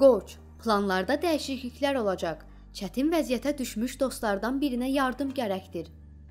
Qoç, planlarda dəyişikliklər olacaq. Çətin vəziyyətə düşmüş dostlardan birinə yardım gərəkdir.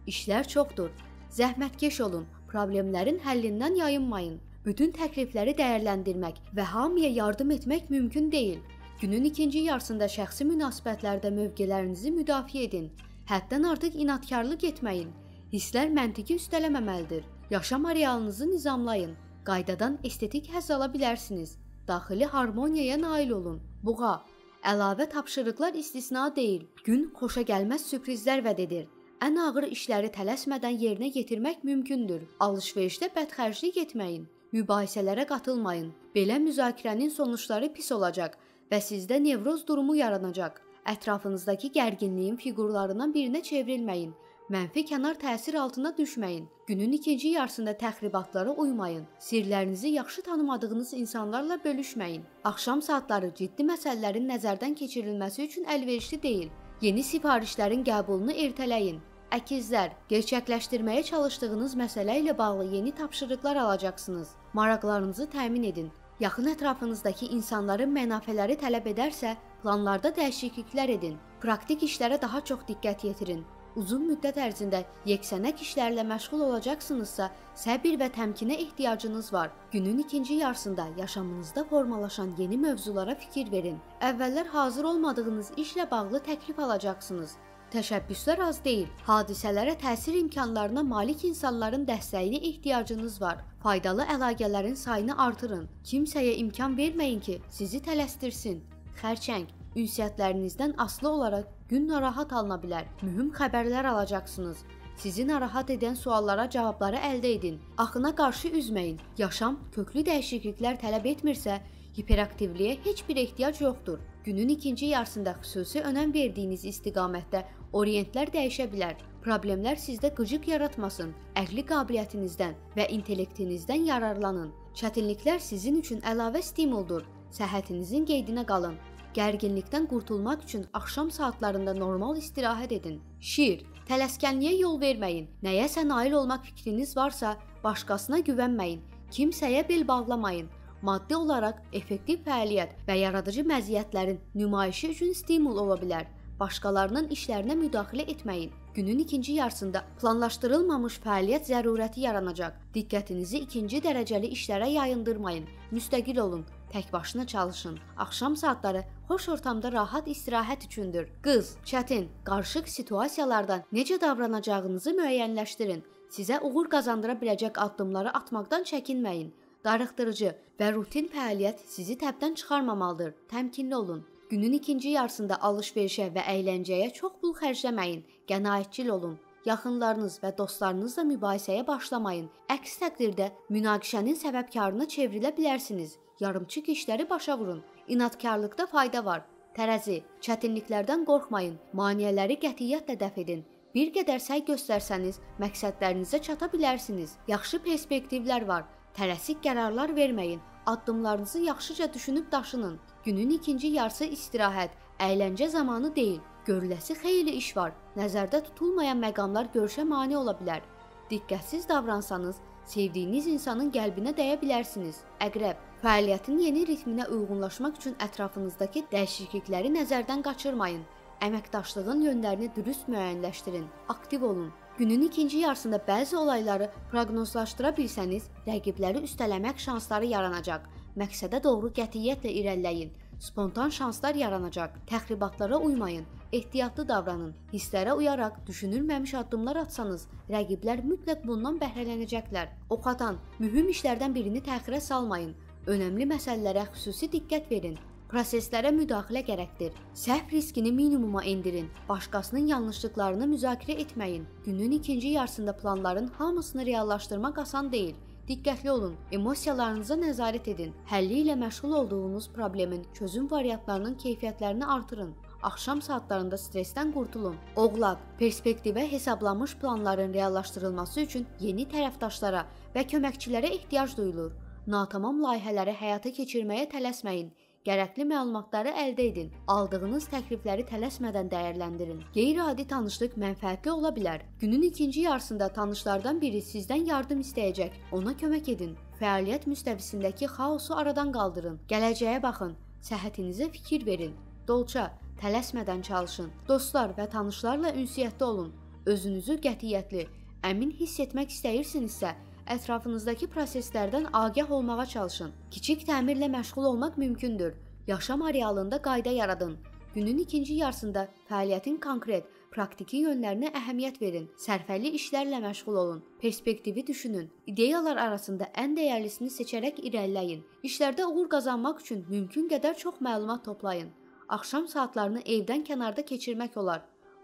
İşlər çoxdur. Zəhmətkeş olun, problemlərin həllindən yayınmayın. Bütün təklifləri dəyərləndirmək və hamıya yardım etmək mümkün deyil. Günün ikinci yarısında şəxsi münasibətlərdə mövqelərinizi müdafiə edin. Həddən artıq inadkarlıq etməyin. Hisslər məntiqi üstələməməlidir. Yaşam arealınızı nizamlayın. Qaydadan estetik həzz ala bilərsiniz. Daxili harmoniyaya nail olun. Buğa, əlavə tapşırıqlar istisna deyil. Gün xoşagəlməz sürprizlər vəd edir. Ən ağır işləri tələsmədən yerinə yetirmək mümkündür. Alış-verişdə bədxərclik etməyin. Mübahisələrə qatılmayın. Belə müzakirənin sonuçları pis olacaq və sizdə nevroz durumu yaranacaq. Ətrafınızdakı gərginliyin fiqurlarından birinə çevrilməyin. Mənfi kənar təsir altına düşməyin. Günün ikinci yarısında təxribatlara uymayın. Sirlərinizi yaxşı tanımadığınız insanlarla bölüşməyin. Axşam saatları ciddi məsələlərin nəzərdən keçirilməsi üçün əlverişli deyil. Yeni sifarişlərin qəbulunu ertələyin. Əkizlər, gerçəkləşdirməyə çalışdığınız məsələ ilə bağlı yeni tapşırıqlar alacaqsınız. Maraqlarınızı təmin edin. Yaxın ətrafınızdakı insanların mənafələri tələb edərsə, planlarda dəyişikliklər edin. Praktik işlərə daha çox diqqət yetirin. Uzun müddət ərzində yeksənək işlərlə məşğul olacaqsınızsa, səbir və təmkinə ehtiyacınız var. Günün ikinci yarısında yaşamınızda formalaşan yeni mövzulara fikir verin. Əvvəllər hazır olmadığınız işlə bağlı təklif alacaqsınız. Təşəbbüslər az deyil. Hadisələrə təsir imkanlarına malik insanların dəstəyinə ehtiyacınız var. Faydalı əlaqələrin sayını artırın. Kimsəyə imkan verməyin ki, sizi tələsdirsin. Xərçəng, ünsiyyətlərinizdən asılı olaraq gün narahat alına bilər. Mühüm xəbərlər alacaqsınız. Sizi narahat edən suallara cavabları əldə edin. Axına qarşı üzməyin. Yaşam köklü dəyişikliklər tələb etmirsə, hiperaktivliyə heç bir ehtiyac yoxdur. Günün ikinci yarısında xüsusi önəm verdiyiniz istiqamətdə orientlər dəyişə bilər. Problemlər sizdə qıcıq yaratmasın. Əqli qabiliyyətinizdən və intellektinizdən yararlanın. Çətinliklər sizin üçün əlavə stimuldur. Səhhətinizin qeydinə qalın. Gərginlikdən qurtulmaq üçün axşam saatlarında normal istirahət edin. Şir, tələskənliyə yol verməyin. Nəyəsə nail olmaq fikriniz varsa, başqasına güvənməyin. Kimsəyə bel bağlamayın. Maddi olaraq effektiv fəaliyyət və yaradıcı məziyyətlərin nümayişi üçün stimul ola bilər. Başqalarının işlərinə müdaxilə etməyin. Günün ikinci yarısında planlaşdırılmamış fəaliyyət zərurəti yaranacaq. Diqqətinizi ikinci dərəcəli işlərə yayındırmayın. Müstəqil olun, tək başına çalışın. Axşam saatları xoş ortamda rahat istirahət üçündür. Qız, çətin, qarışıq situasiyalardan necə davranacağınızı müəyyənləşdirin. Sizə uğur qazandıra biləcək addımları atmaqdan çəkinməyin. Darıxdırıcı və rutin fəaliyyət sizi təbdən çıxarmamalıdır. Təmkinli olun. Günün ikinci yarısında alış-verişə və əyləncəyə çox pul xərcləməyin. Qənaətçil olun. Yaxınlarınız və dostlarınızla mübahisəyə başlamayın. Əks təqdirdə münaqişənin səbəbkarına çevrilə bilərsiniz. Yarımçıq işləri başa vurun. İnadkarlıqda fayda var. Tərəzi, çətinliklərdən qorxmayın. Maneələri qətiyyətlə dəf edin. Bir qədər səy göstərsəniz, məqsədlərinizə çata bilərsiniz. Yaxşı perspektivlər var. Tələsik qərarlar verməyin, addımlarınızı yaxşıca düşünüb daşının. Günün ikinci yarısı istirahət, əyləncə zamanı deyil. Görüləsi xeyli iş var, nəzərdə tutulmayan məqamlar görüşə mane ola bilər. Diqqətsiz davransanız, sevdiyiniz insanın qəlbinə dəyə bilərsiniz. Əqrəb, fəaliyyətin yeni ritminə uyğunlaşmaq üçün ətrafınızdakı dəyişiklikləri nəzərdən qaçırmayın. Əməkdaşlığın yönlərini dürüst müəyyənləşdirin, aktiv olun. Günün ikinci yarısında bəzi olayları proqnozlaşdıra bilsəniz, rəqibləri üstələmək şansları yaranacaq. Məqsədə doğru qətiyyətlə irəliləyin. Spontan şanslar yaranacaq. Təxribatlara uymayın. Ehtiyatlı davranın. Hisslərə uyaraq düşünülməmiş addımlar atsanız, rəqiblər mütləq bundan bəhrələnəcəklər. Ox atan, mühüm işlərdən birini təxirə salmayın. Önəmli məsələlərə xüsusi diqqət verin. Proseslərə müdaxilə gərəkdir. Səhv riskini minimuma indirin. Başqasının yanlışlıqlarını müzakirə etməyin. Günün ikinci yarısında planların hamısını reallaşdırmaq asan deyil. Diqqətli olun. Emosiyalarınıza nəzarət edin. Həlli ilə məşğul olduğunuz problemin çözüm variantlarının keyfiyyətlərini artırın. Axşam saatlarında stresdən qurtulun. Oğlaq, perspektivə hesablanmış planların reallaşdırılması üçün yeni tərəfdaşlara və köməkçilərə ehtiyac duyulur. Natamam layihələri həyata keçirməyə tələsməyin. Gərəkli məlumatları əldə edin. Aldığınız təklifləri tələsmədən dəyərləndirin. Qeyri-adi tanışlıq mənfəətli ola bilər. Günün ikinci yarısında tanışlardan biri sizdən yardım istəyəcək. Ona kömək edin. Fəaliyyət müstəvisindəki xaosu aradan qaldırın. Gələcəyə baxın. Səhhətinizə fikir verin, dolça, tələsmədən çalışın, dostlar və tanışlarla ünsiyyətdə olun, özünüzü qətiyyətli, əmin hiss etmək istəyirsinizsə, ətrafınızdakı proseslərdən agah olmağa çalışın. Kiçik təmirlə məşğul olmaq mümkündür. Yaşam arealında qayda yaradın. Günün ikinci yarısında fəaliyyətin konkret, praktiki yönlərinə əhəmiyyət verin. Sərfəli işlərlə məşğul olun. Perspektivi düşünün. İdeyalar arasında ən dəyərlisini seçərək irəliləyin. İşlərdə uğur qazanmaq üçün mümkün qədər çox məlumat toplayın. Axşam saatlarını evdən kənarda keçirmək olar.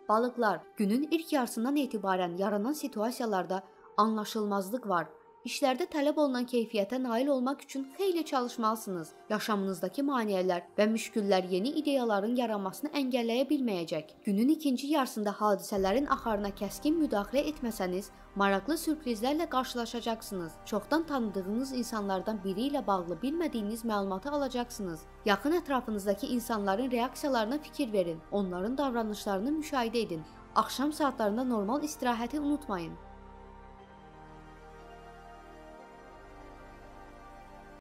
Balıqlar, günün ilk yarısından etibarən yaranan situasiyalarda anlaşılmazlıq var. İşlərdə tələb olunan keyfiyyətə nail olmaq üçün xeyli çalışmalısınız. Yaşamınızdakı maneələr və müşküllər yeni ideyaların yaranmasını əngəlləyə bilməyəcək. Günün ikinci yarısında hadisələrin axarına kəskin müdaxilə etməsəniz, maraqlı sürprizlərlə qarşılaşacaqsınız. Çoxdan tanıdığınız insanlardan biri ilə bağlı bilmədiyiniz məlumatı alacaqsınız. Yaxın ətrafınızdakı insanların reaksiyalarına fikir verin, onların davranışlarını müşahidə edin. Axşam saatlarında normal istirahəti unutmayın.